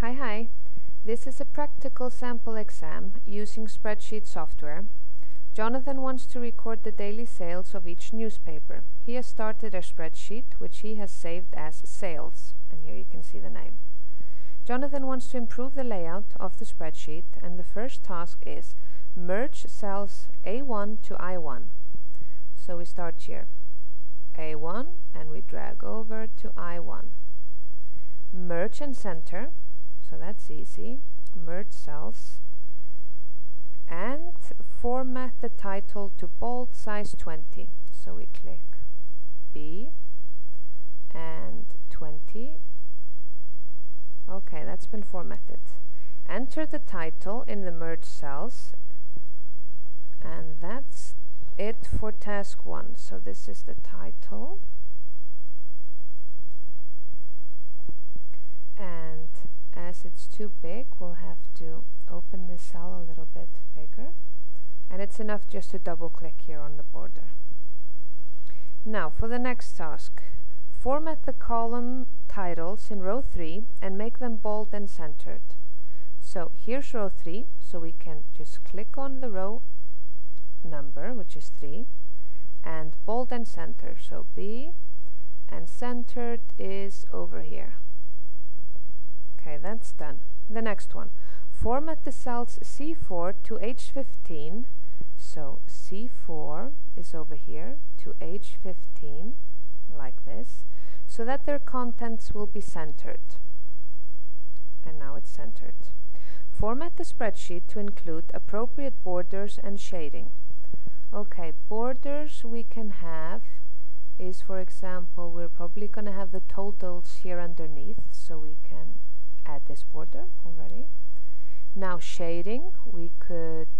Hi. This is a practical sample exam using spreadsheet software. Jonathan wants to record the daily sales of each newspaper. He has started a spreadsheet which he has saved as sales, and here you can see the name. Jonathan wants to improve the layout of the spreadsheet, and the first task is merge cells A1 to I1. So we start here, A1, and we drag over to I1. Merge and center, so that's easy. Merge cells and format the title to bold size 20. So we click B and 20. Okay, that's been formatted. Enter the title in the merge cells, and that's it for task 1. So this is the title. And as it's too big, we'll have to open this cell a little bit bigger. And it's enough just to double click here on the border. Now for the next task. Format the column titles in row 3 and make them bold and centered. So here's row 3, so we can just click on the row number, which is 3, and bold and center, so B, and centered is over here. Okay, that's done. The next one, format the cells C4 to H15, so C4 is over here to H15, like this, so that their contents will be centered. And now it's centered. Format the spreadsheet to include appropriate borders and shading. Okay, borders we can have is, for example, we're probably going to have the totals here underneath, so we can add this border already. Now shading, we could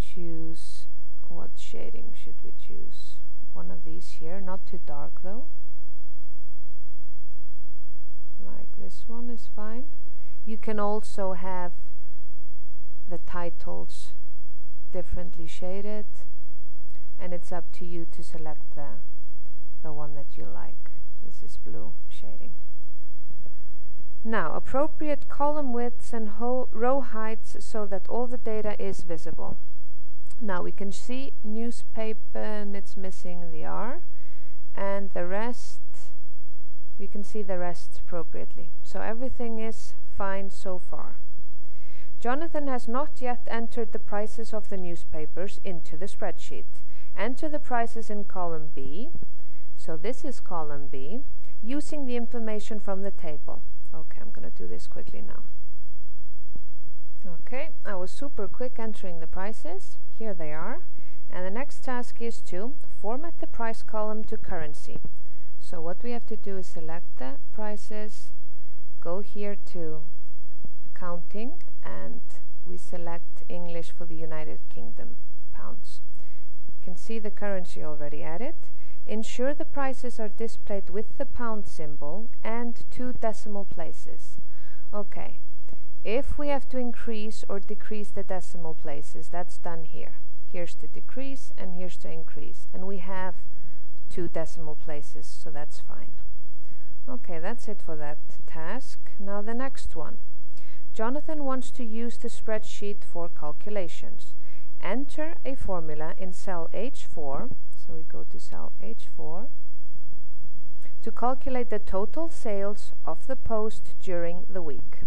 choose, what shading should we choose? One of these here, not too dark though. Like this one is fine. You can also have the titles differently shaded, and it's up to you to select the one that you like. This is blue shading. Now, appropriate column widths and row heights so that all the data is visible. Now we can see newspaper, and it's missing the R, and the rest, we can see the rest appropriately. So everything is fine so far. Jonathan has not yet entered the prices of the newspapers into the spreadsheet. Enter the prices in column B, so this is column B, using the information from the table. Okay, I'm going to do this quickly now. Okay, I was super quick entering the prices. Here they are. And the next task is to format the price column to currency. So what we have to do is select the prices, go here to accounting, and we select English for the United Kingdom, pounds. You can see the currency already added. Ensure the prices are displayed with the pound symbol and 2 decimal places. Okay, if we have to increase or decrease the decimal places, that's done here. Here's to decrease and here's to increase, and we have 2 decimal places, so that's fine. Okay, that's it for that task. Now the next one. Jonathan wants to use the spreadsheet for calculations. Enter a formula in cell H4, so we go to cell H4, to calculate the total sales of the post during the week.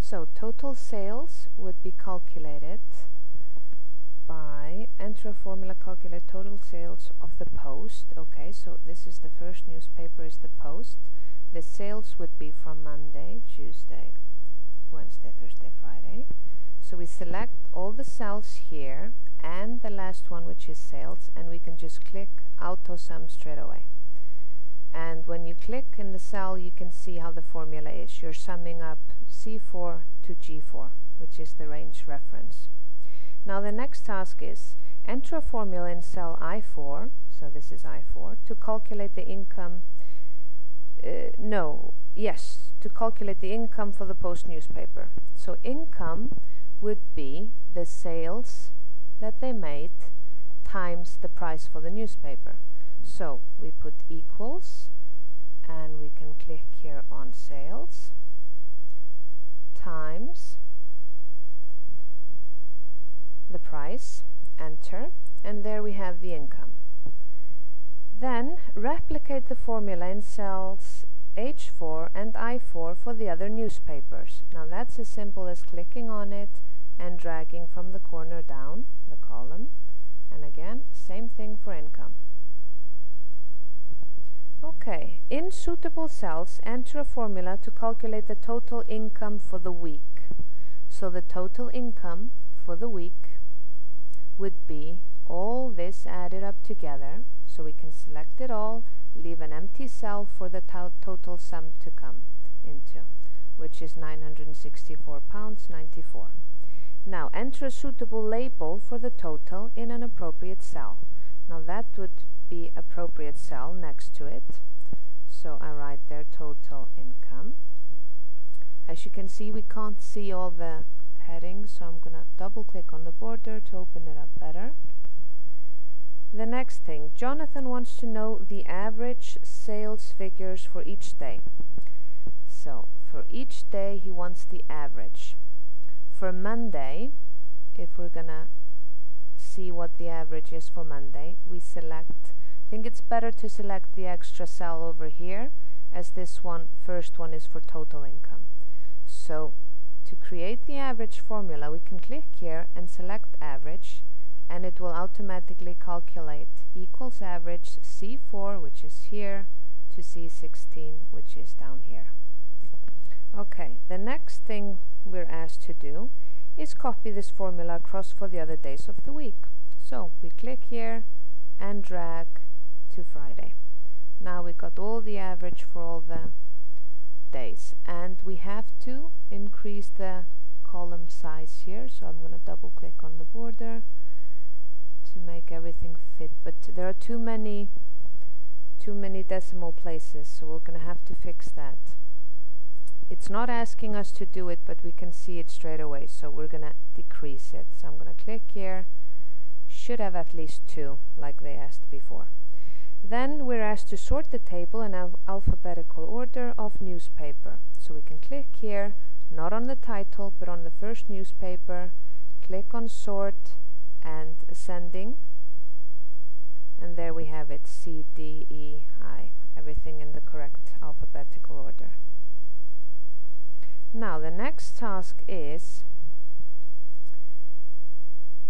So total sales would be calculated by, enter a formula, calculate total sales of the post. Okay, so this is the first newspaper is the Post. The sales would be from Monday, Tuesday, Wednesday, Thursday, Friday. So we select all the cells here and the last one, which is sales, and we can just click auto sum straight away. And when you click in the cell, you can see how the formula is. You're summing up C4 to G4, which is the range reference. Now the next task is enter a formula in cell I4, so this is I4, to calculate the income, to calculate the income for the Post newspaper. So income would be the sales that they made times the price for the newspaper. So we put equals, and we can click here on sales times the price, enter, and there we have the income. Then replicate the formula in cells H4 and I4 for the other newspapers. Now that's as simple as clicking on it and dragging from the corner down the column, and again same thing for income. Okay, in suitable cells enter a formula to calculate the total income for the week. So the total income for the week would be all this added up together, so we can select it all, leave an empty cell for the total sum to come into, which is £964.94. Now enter a suitable label for the total in an appropriate cell. Now that would be appropriate cell next to it, so I write there total income. As you can see, we can't see all the headings, so I'm gonna double click on the border to open it up better. The next thing, Jonathan wants to know the average sales figures for each day. So for each day he wants the average. For Monday, if we're gonna see what the average is for Monday, we select, I think it's better to select the extra cell over here, as this one, first one, is for total income. So to create the average formula, we can click here and select average, and it will automatically calculate equals average C4, which is here, to C16, which is down here. Okay, the next thing we're asked to do is copy this formula across for the other days of the week. So we click here and drag to Friday. Now we got all the average for all the days, and we have to increase the column size here, so I'm going to double click on the border to make everything fit, but there are too many decimal places, so we're going to have to fix that. It's not asking us to do it, but we can see it straight away, so we're going to decrease it. So I'm going to click here, should have at least 2 like they asked before. Then we're asked to sort the table in alphabetical order of newspaper. So we can click here, not on the title, but on the first newspaper, click on sort and ascending, and there we have it, C, D, E, I, everything in the correct alphabetical order. Now the next task is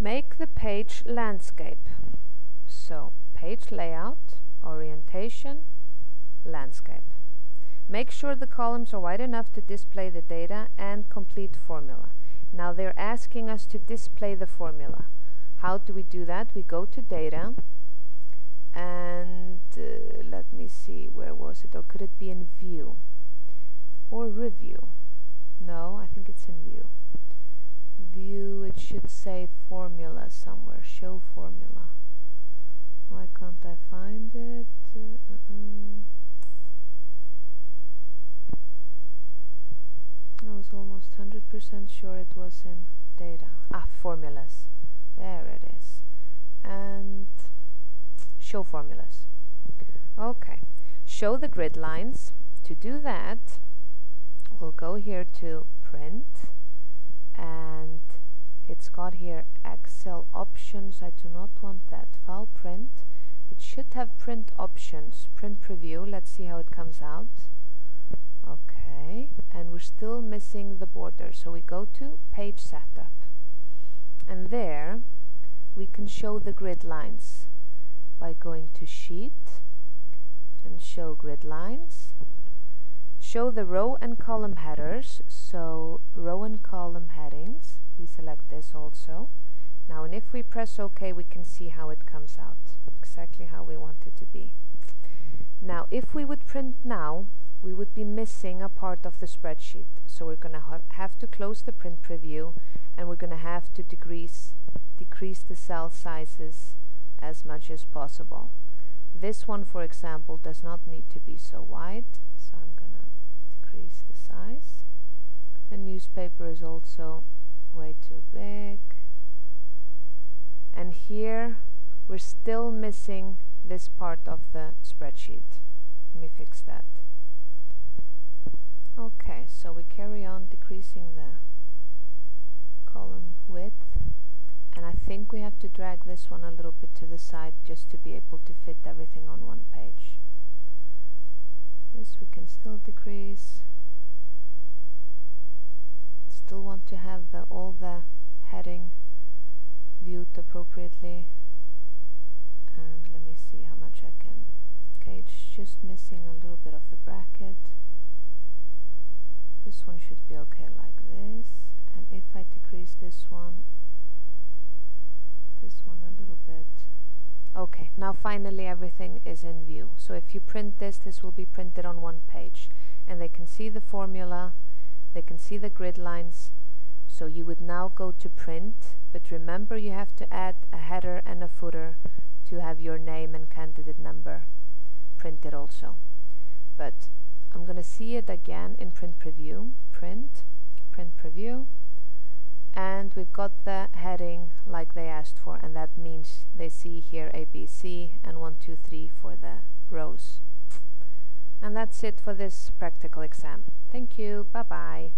make the page landscape. So page layout, orientation, landscape. Make sure the columns are wide enough to display the data and complete formula. Now they're asking us to display the formula. How do we do that? We go to data and let me see, where was it? Or could it be in view or review? No, I think it's in view. View, it should say formula somewhere, show formula. Why can't I find it? I was almost 100% sure it was in data. Ah, formulas. There it is. And show formulas. Okay. Show the grid lines. To do that, we'll go here to print, and it's got here Excel options. I do not want that. File, print. It should have print options, print preview. Let's see how it comes out. Okay, and we're still missing the border, so we go to page setup, and there we can show the grid lines by going to sheet and show grid lines. Show the row and column headers, so row and column headings, we select this also. Now, and if we press OK, we can see how it comes out, exactly how we want it to be. Now, if we would print now, we would be missing a part of the spreadsheet, so we're going to have to close the print preview, and we're going to have to decrease the cell sizes as much as possible. This one, for example, does not need to be so wide, so I'm going to decrease the size. The newspaper is also way too big, and here we're still missing this part of the spreadsheet. Let me fix that. Okay, so we carry on decreasing the column width, and I think we have to drag this one a little bit to the side just to be able to fit everything on one page. This we can still decrease. Still want to have all the heading viewed appropriately, and let me see how much I can. Okay, it's just missing a little bit of the bracket. This one should be okay like this, and if I decrease this one a little bit. Okay, now finally everything is in view. So if you print this, this will be printed on one page, and they can see the formula, they can see the grid lines. So you would now go to print, but remember you have to add a header and a footer to have your name and candidate number printed also. But I'm going to see it again in print preview, print preview, and we've got the heading like they asked for, and that means they see here ABC and 1, 2, 3 for the rows. And that's it for this practical exam. Thank you, bye bye.